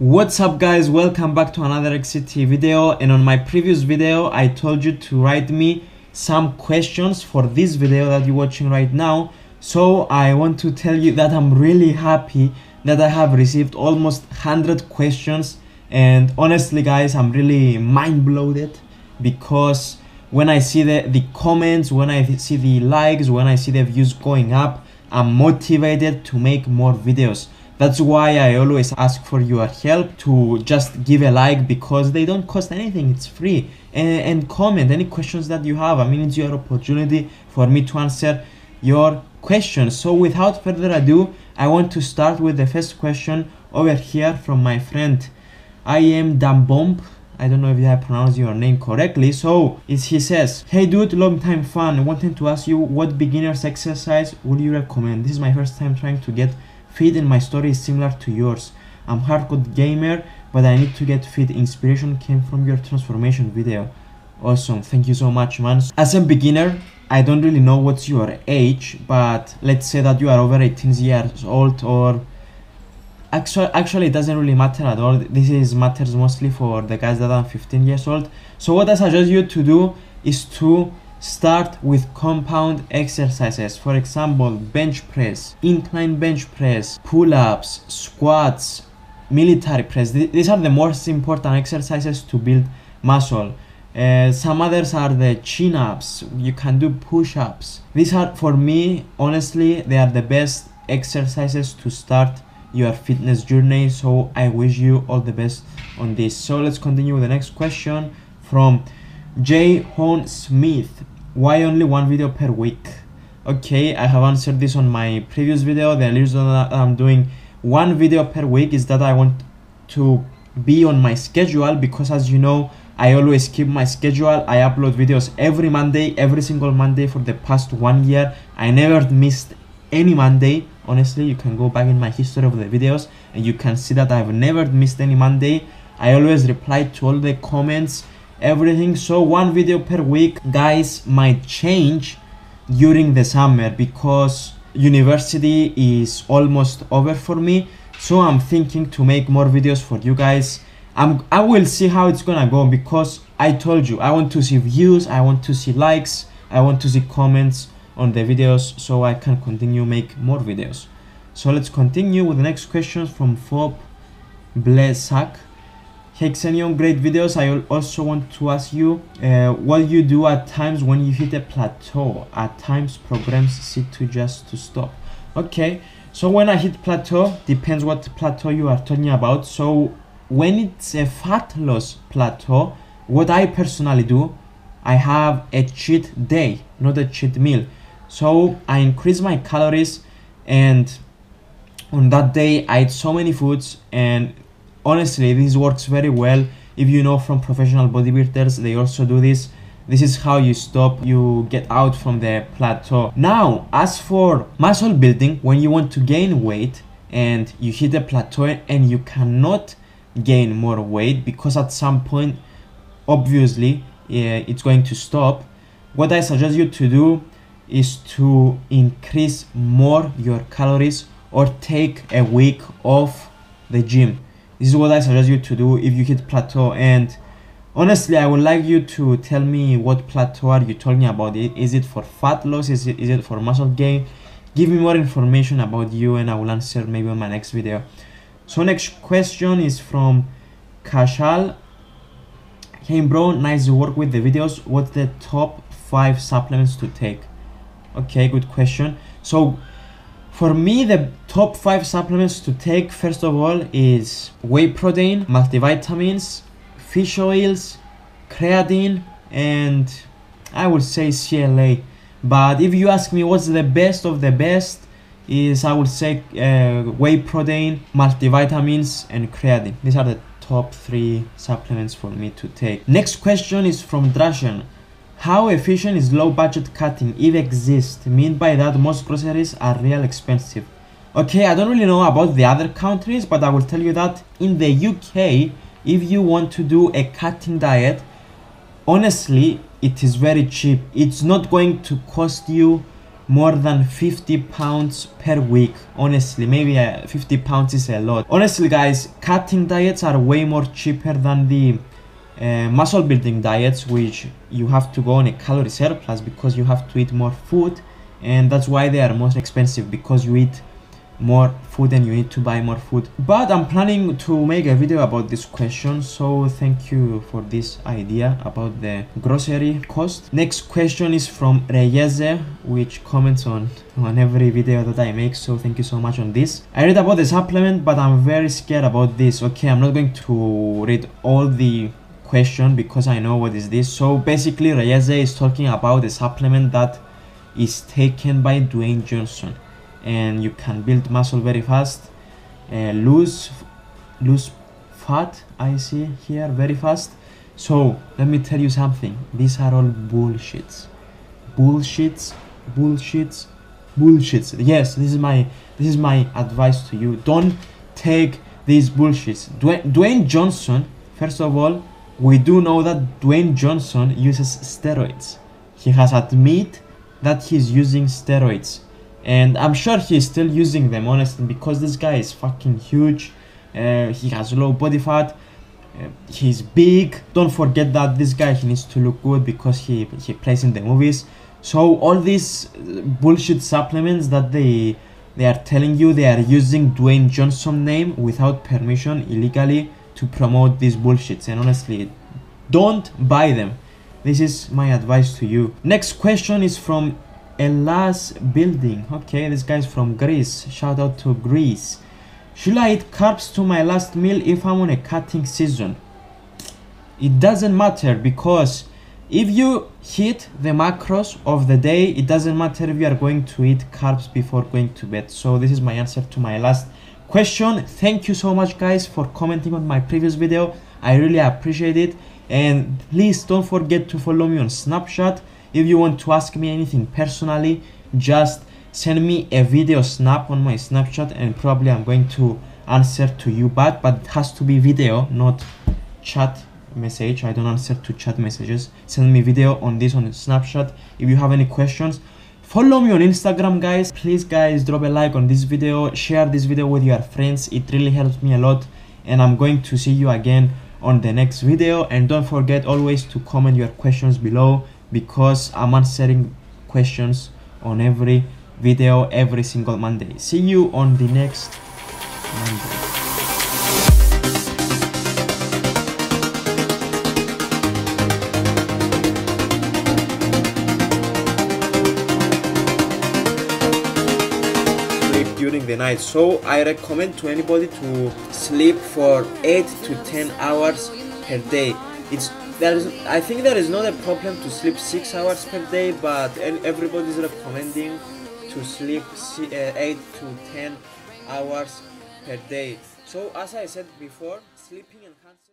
What's up guys, welcome back to another XCT video. And on my previous video I told you to write me some questions for this video that you're watching right now. So I want to tell you that I'm really happy that I have received almost 100 questions, and honestly guys, I'm really mind blown because when I see the comments, when I see the likes, when I see the views going up, I'm motivated to make more videos. That's why I always ask for your help to just give a like, because they don't cost anything, it's free. And comment any questions that you have. I mean, it's your opportunity for me to answer your questions. So without further ado, I want to start with the first question over here from my friend. I am Dambomb. I don't know if I pronounced your name correctly. So he says, hey dude, long time fan. Wanted to ask you what beginner's exercise would you recommend? This is my first time trying to get fit and my story is similar to yours. I'm hardcore gamer, but I need to get fit. Inspiration came from your transformation video. Awesome, thank you so much, man. As a beginner, I don't really know what's your age, but let's say that you are over 18 years old, or actually it doesn't really matter at all. This matters mostly for the guys that are 15 years old. So what I suggest you to do is to start with compound exercises. For example, bench press, incline bench press, pull-ups, squats, military press. These are the most important exercises to build muscle. Some others are the chin-ups, you can do push-ups. These are, for me, honestly, they are the best exercises to start your fitness journey. So I wish you all the best on this. So let's continue with the next question from Jay Horn Smith. Why only one video per week? Okay, I have answered this on my previous video. The reason that I'm doing one video per week is that I want to be on my schedule, because as you know, I always keep my schedule. I upload videos every Monday, every single Monday for the past 1 year. I never missed any Monday. Honestly, you can go back in my history of the videos and you can see that I've never missed any Monday. I always reply to all the comments, everything. So one video per week, guys, might change during the summer because university is almost over for me. So I'm thinking to make more videos for you guys. I will see how it's gonna go, because I told you I want to see views, I want to see likes, I want to see comments on the videos, so I can continue make more videos. So let's continue with the next question from Fop Blesak. Hey Xenios, great videos. I also want to ask you what you do at times when you hit a plateau. At times programs sit to just to stop. Okay, so when I hit plateau, depends what plateau you are talking about. So when it's a fat loss plateau, what I personally do, I have a cheat day, not a cheat meal. So I increase my calories, and on that day I eat so many foods. And honestly, this works very well. If you know from professional bodybuilders, they also do this. This is how you stop, you get out from the plateau. Now, as for muscle building, when you want to gain weight and you hit a plateau and you cannot gain more weight because at some point, obviously, it's going to stop. What I suggest you to do is to increase more your calories or take a week off the gym. This is what I suggest you to do if you hit plateau. And honestly, I would like you to tell me what plateau are you talking about. Is it for fat loss? Is it for muscle gain? Give me more information about you and I will answer maybe on my next video. So next question is from Kashal. Hey bro, nice work with the videos. What's the top 5 supplements to take? Okay, good question. So for me, the top 5 supplements to take, first of all, is whey protein, multivitamins, fish oils, creatine, and I would say CLA. But if you ask me what's the best of the best, is I would say whey protein, multivitamins, and creatine. These are the top 3 supplements for me to take. Next question is from Drashan. How efficient is low budget cutting, if exists? Mean by that most groceries are real expensive. Okay, I don't really know about the other countries, but I will tell you that in the UK, if you want to do a cutting diet, honestly, it is very cheap. It's not going to cost you more than 50 pounds per week. Honestly, maybe 50 pounds is a lot. Honestly, guys, cutting diets are way more cheaper than the muscle building diets, which you have to go on a calorie surplus because you have to eat more food, and that's why they are most expensive, because you eat more food and you need to buy more food. But I'm planning to make a video about this question, so thank you for this idea about the grocery cost. Next question is from Reyes, which comments on every video that I make, so thank you so much on this. I read about the supplement, but I'm very scared about this. Okay, I'm not going to read all the question because I know what is this. So basically, Reyes is talking about the supplement that is taken by Dwayne Johnson, and you can build muscle very fast, lose fat, I see here, very fast. So let me tell you something, these are all bullshits. Yes, this is my advice to you. Don't take these bullshits. Dwayne Johnson, first of all, we do know that Dwayne Johnson uses steroids. He has admitted that he's using steroids, and I'm sure he's still using them, honestly, because this guy is fucking huge. He has low body fat. He's big. Don't forget that this guy, he needs to look good because he plays in the movies. So all these bullshit supplements that they are telling you, they are using Dwayne Johnson's name without permission, illegally, to promote these bullshits. And honestly, don't buy them. This is my advice to you. Next question is from Elas Building. Okay, this guy's from Greece. Shout out to Greece. Should I eat carbs to my last meal if I'm on a cutting season? It doesn't matter, because if you hit the macros of the day, it doesn't matter if you are going to eat carbs before going to bed. So this is my answer to my last question. Thank you so much, guys, for commenting on my previous video. I really appreciate it. And please don't forget to follow me on Snapchat. If you want to ask me anything personally, just send me a video snap on my Snapchat, and probably I'm going to answer to you back, but it has to be video, not chat message. I don't answer to chat messages. Send me video on this on Snapchat if you have any questions. Follow me on Instagram, guys. Please, guys, drop a like on this video, share this video with your friends. It really helps me a lot, and I'm going to see you again on the next video. And don't forget always to comment your questions below, because I'm answering questions on every video every single Monday. See you on the next Monday. Sleep during the night. So I recommend to anybody to sleep for 8 to 10 hours per day. I think there is not a problem to sleep 6 hours per day, but everybody is recommending to sleep 8 to 10 hours per day. So as I said before, sleeping enhances